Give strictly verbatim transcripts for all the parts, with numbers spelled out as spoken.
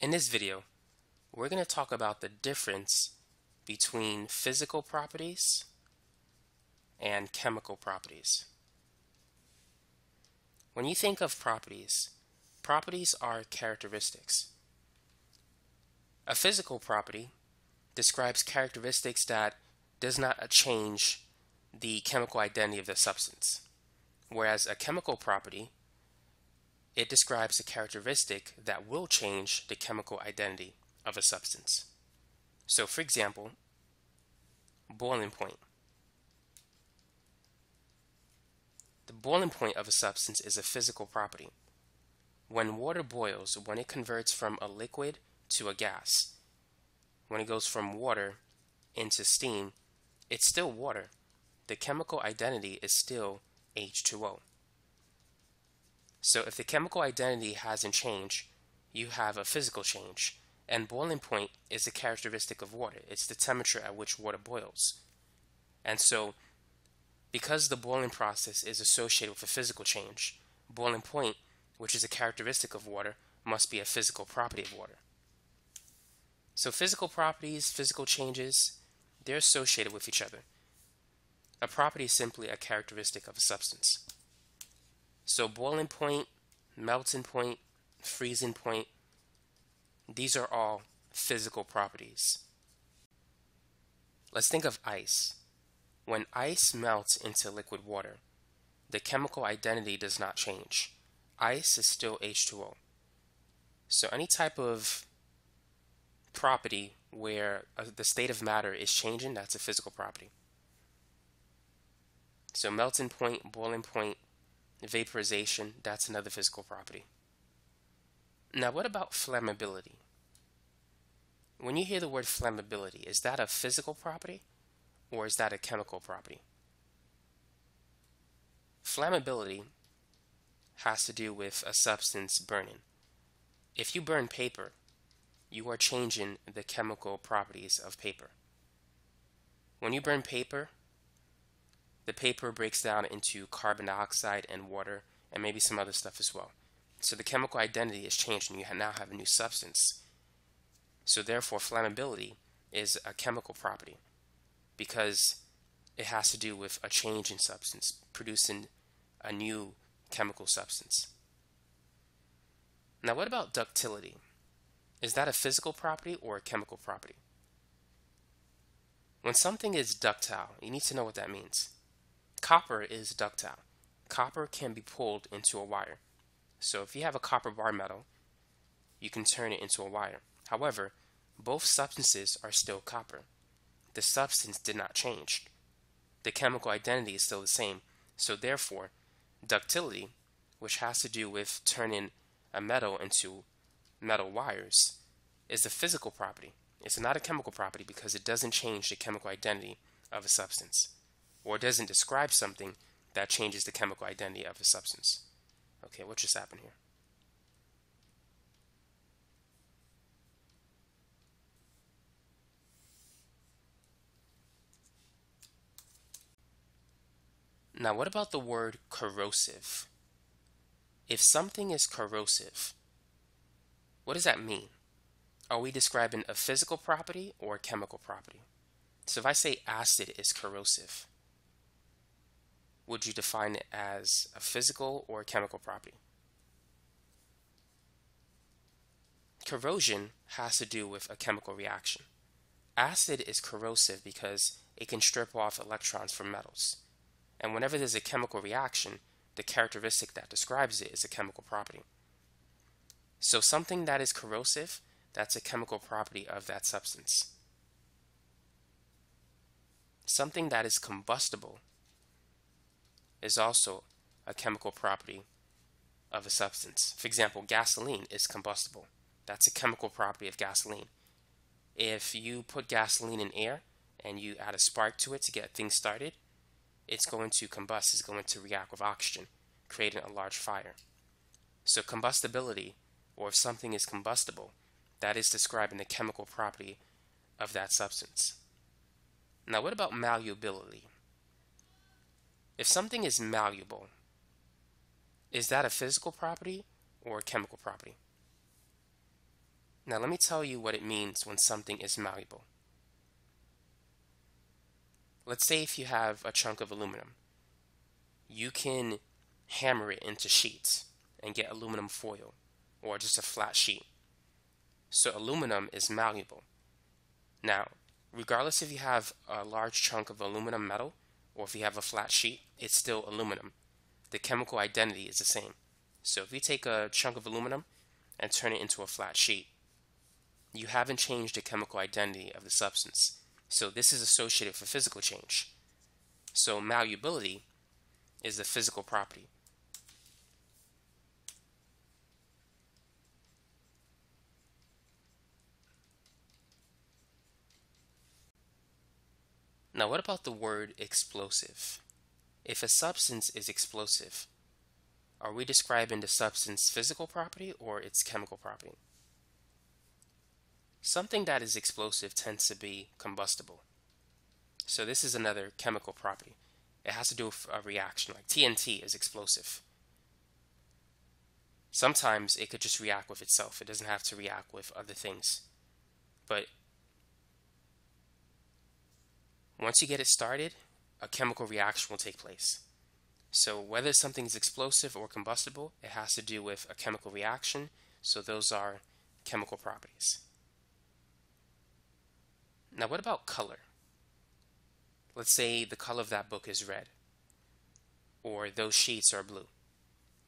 In this video, we're going to talk about the difference between physical properties and chemical properties. When you think of properties, properties are characteristics. A physical property describes characteristics that does not change the chemical identity of the substance, whereas a chemical property it describes a characteristic that will change the chemical identity of a substance. So for example, boiling point. The boiling point of a substance is a physical property. When water boils, when it converts from a liquid to a gas, when it goes from water into steam, it's still water. The chemical identity is still H two O. So if the chemical identity hasn't changed, you have a physical change. And boiling point is a characteristic of water. It's the temperature at which water boils. And so because the boiling process is associated with a physical change, boiling point, which is a characteristic of water, must be a physical property of water. So physical properties, physical changes, they're associated with each other. A property is simply a characteristic of a substance. So boiling point, melting point, freezing point, these are all physical properties. Let's think of ice. When ice melts into liquid water, the chemical identity does not change. Ice is still H two O. So any type of property where the state of matter is changing, that's a physical property. So melting point, boiling point, vaporization, that's another physical property. Now, what about flammability? When you hear the word flammability, is that a physical property or is that a chemical property? Flammability has to do with a substance burning. If you burn paper, you are changing the chemical properties of paper. When you burn paper, the paper breaks down into carbon dioxide and water and maybe some other stuff as well. So the chemical identity is changed and you now have a new substance. So therefore flammability is a chemical property because it has to do with a change in substance, producing a new chemical substance. Now what about ductility? Is that a physical property or a chemical property? When something is ductile, you need to know what that means. Copper is ductile. Copper can be pulled into a wire. So if you have a copper bar metal, you can turn it into a wire. However, both substances are still copper. The substance did not change. The chemical identity is still the same. So therefore, ductility, which has to do with turning a metal into metal wires, is a physical property. It's not a chemical property because it doesn't change the chemical identity of a substance, or doesn't describe something that changes the chemical identity of a substance. Okay, what just happened here? Now, what about the word corrosive? If something is corrosive, what does that mean? Are we describing a physical property or a chemical property? So if I say acid is corrosive, would you define it as a physical or a chemical property? Corrosion has to do with a chemical reaction. Acid is corrosive because it can strip off electrons from metals. And whenever there's a chemical reaction, the characteristic that describes it is a chemical property. So something that is corrosive, that's a chemical property of that substance. Something that is combustible is also a chemical property of a substance. For example, gasoline is combustible. That's a chemical property of gasoline. If you put gasoline in air and you add a spark to it to get things started, it's going to combust, it's going to react with oxygen, creating a large fire. So combustibility, or if something is combustible, that is describing the chemical property of that substance. Now what about malleability? If something is malleable, is that a physical property or a chemical property? Now let me tell you what it means when something is malleable. Let's say if you have a chunk of aluminum, you can hammer it into sheets and get aluminum foil or just a flat sheet. So aluminum is malleable. Now, regardless if you have a large chunk of aluminum metal or if you have a flat sheet, it's still aluminum. The chemical identity is the same. So if you take a chunk of aluminum and turn it into a flat sheet, you haven't changed the chemical identity of the substance. So this is associated for physical change. So malleability is the physical property. Now what about the word explosive? If a substance is explosive, are we describing the substance's physical property or its chemical property? Something that is explosive tends to be combustible. So this is another chemical property. It has to do with a reaction, like T N T is explosive. Sometimes it could just react with itself. It doesn't have to react with other things. But once you get it started, a chemical reaction will take place. So whether something is explosive or combustible, it has to do with a chemical reaction. So those are chemical properties. Now what about color? Let's say the color of that book is red, or those sheets are blue.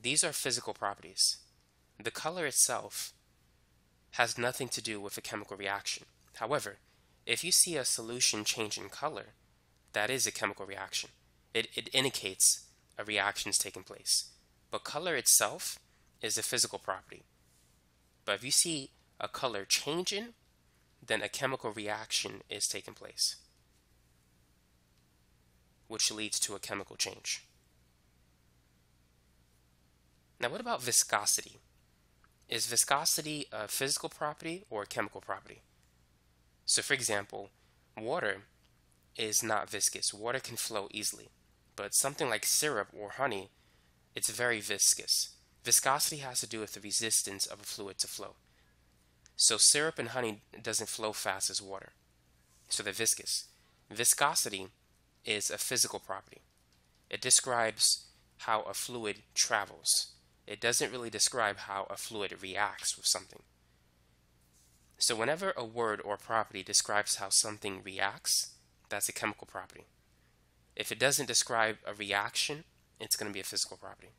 These are physical properties. The color itself has nothing to do with a chemical reaction. However, if you see a solution change in color, that is a chemical reaction. It, it indicates a reaction is taking place. But color itself is a physical property. But if you see a color changing, then a chemical reaction is taking place, which leads to a chemical change. Now what about viscosity? Is viscosity a physical property or a chemical property? So for example, water is not viscous. Water can flow easily, but something like syrup or honey, it's very viscous. Viscosity has to do with the resistance of a fluid to flow. So syrup and honey doesn't flow fast as water, so they're viscous. Viscosity is a physical property. It describes how a fluid travels. It doesn't really describe how a fluid reacts with something. So whenever a word or property describes how something reacts, that's a chemical property. If it doesn't describe a reaction, it's going to be a physical property.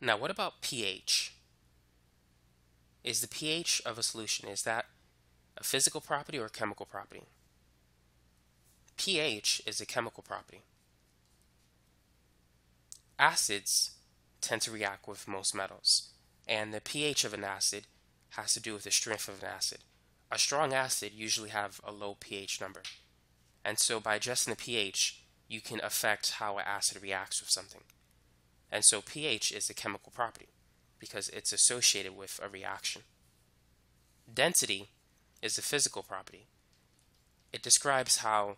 Now what about pH? Is the pH of a solution, is that a physical property or a chemical property? pH is a chemical property. Acids tend to react with most metals, and the pH of an acid has to do with the strength of an acid. A strong acid usually have a low pH number, and so by adjusting the pH, you can affect how an acid reacts with something. And so pH is a chemical property because it's associated with a reaction. Density is a physical property. It describes how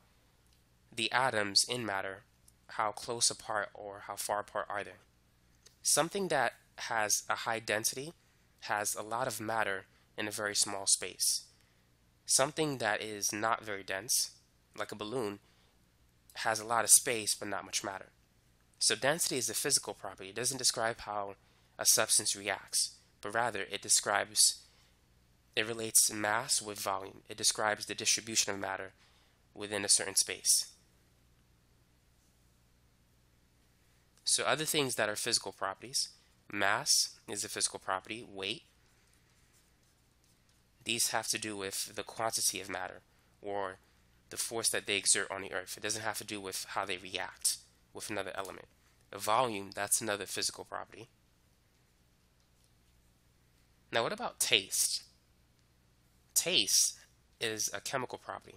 the atoms in matter, how close apart or how far apart are they. Something that has a high density has a lot of matter in a very small space. Something that is not very dense, like a balloon, has a lot of space but not much matter. So density is a physical property. It doesn't describe how a substance reacts, but rather it describes, it relates mass with volume. It describes the distribution of matter within a certain space. So other things that are physical properties, mass is a physical property, weight. These have to do with the quantity of matter or the force that they exert on the earth. It doesn't have to do with how they react with another element. The volume, that's another physical property. Now what about taste? Taste is a chemical property.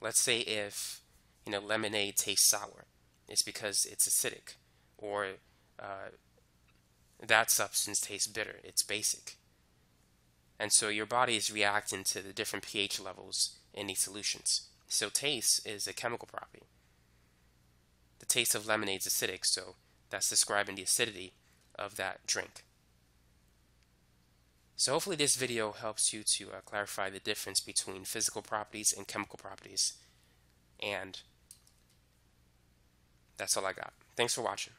Let's say if, you know, lemonade tastes sour, it's because it's acidic, or uh, that substance tastes bitter, it's basic. And so your body is reacting to the different pH levels in these solutions. So taste is a chemical property. The taste of lemonade is acidic, so that's describing the acidity of that drink. So hopefully this video helps you to uh, clarify the difference between physical properties and chemical properties. And that's all I got. Thanks for watching.